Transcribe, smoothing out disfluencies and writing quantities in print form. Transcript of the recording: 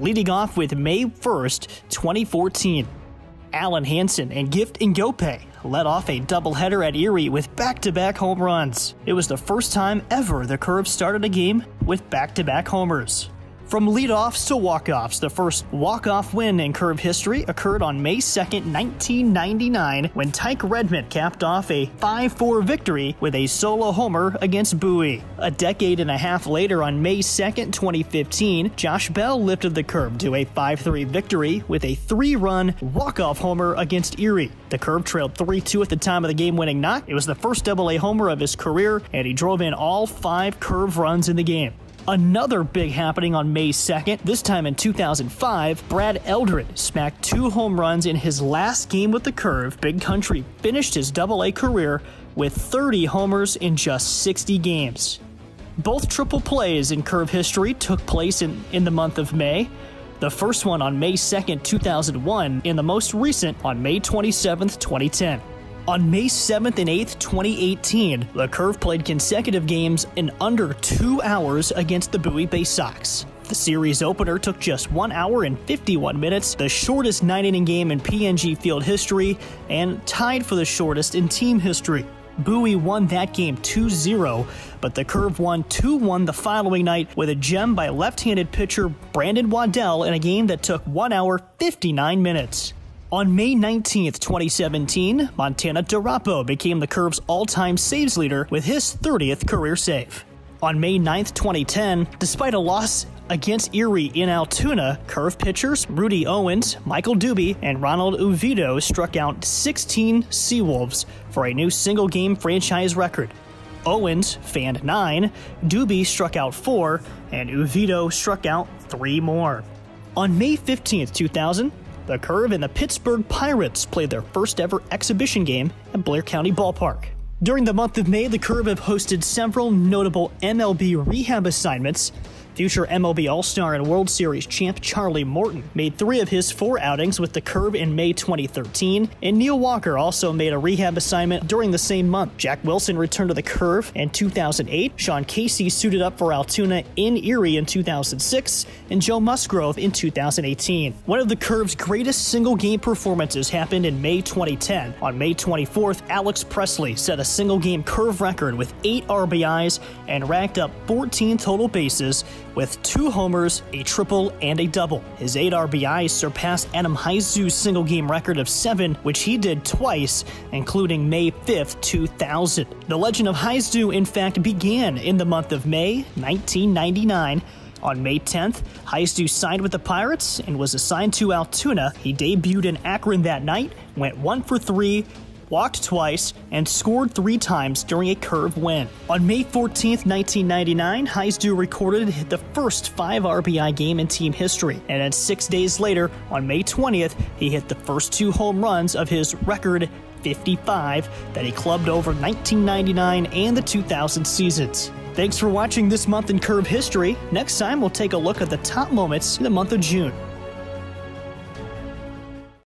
leading off with May 1st, 2014. Allen Hansen and Gift Ngoepe led off a doubleheader at Erie with back-to-back home runs. It was the first time ever the Curve started a game with back-to-back homers. From leadoffs to walk-offs, the first walk-off win in Curve history occurred on May 2, 1999, when Tyke Redmond capped off a 5-4 victory with a solo homer against Bowie. A decade and a half later, on May 2, 2015, Josh Bell lifted the Curve to a 5-3 victory with a 3-run walk-off homer against Erie. The Curve trailed 3-2 at the time of the game-winning knock. It was the first double-A homer of his career, and he drove in all 5 Curve runs in the game. Another big happening on May 2nd, this time in 2005, Brad Eldred smacked 2 home runs in his last game with the Curve. Big Country finished his Double-A career with 30 homers in just 60 games. Both triple plays in Curve history took place in the month of May. The first one on May 2nd, 2001, and the most recent on May 27th, 2010. On May 7th and 8th, 2018, the Curve played consecutive games in under 2 hours against the Bowie Bay Sox. The series opener took just 1 hour and 51 minutes, the shortest 9-inning game in PNG Field history, and tied for the shortest in team history. Bowie won that game 2-0, but the Curve won 2-1 the following night with a gem by left-handed pitcher Brandon Waddell in a game that took 1 hour 59 minutes. On May 19, 2017, Montana Durapau became the Curve's all-time saves leader with his 30th career save. On May 9, 2010, despite a loss against Erie in Altoona, Curve pitchers Rudy Owens, Michael Duby, and Ronald Uvido struck out 16 Seawolves for a new single-game franchise record. Owens fanned 9, Duby struck out 4, and Uvido struck out 3 more. On May 15, 2000, the Curve and the Pittsburgh Pirates played their first-ever exhibition game at Blair County Ballpark. During the month of May, the Curve have hosted several notable MLB rehab assignments. Future MLB All-Star and World Series champ Charlie Morton made 3 of his 4 outings with the Curve in May 2013, and Neil Walker also made a rehab assignment during the same month. Jack Wilson returned to the Curve in 2008, Sean Casey suited up for Altoona in Erie in 2006, and Joe Musgrove in 2018. One of the Curve's greatest single-game performances happened in May 2010. On May 24th, Alex Presley set a single-game Curve record with 8 RBIs and racked up 14 total bases, with 2 homers, a triple, and a double. His 8 RBIs surpassed Adam Heizu's single-game record of 7, which he did twice, including May 5, 2000. The legend of Heizu, in fact, began in the month of May 1999. On May 10th, Heizu signed with the Pirates and was assigned to Altoona. He debuted in Akron that night, went 1-for-3, walked twice, and scored 3 times during a Curve win. On May 14, 1999, Heizu recorded the first 5 RBI game in team history, and then 6 days later, on May 20th, he hit the first 2 home runs of his record 55 that he clubbed over 1999 and the 2000 seasons. Thanks for watching this month in Curve history. Next time, we'll take a look at the top moments in the month of June.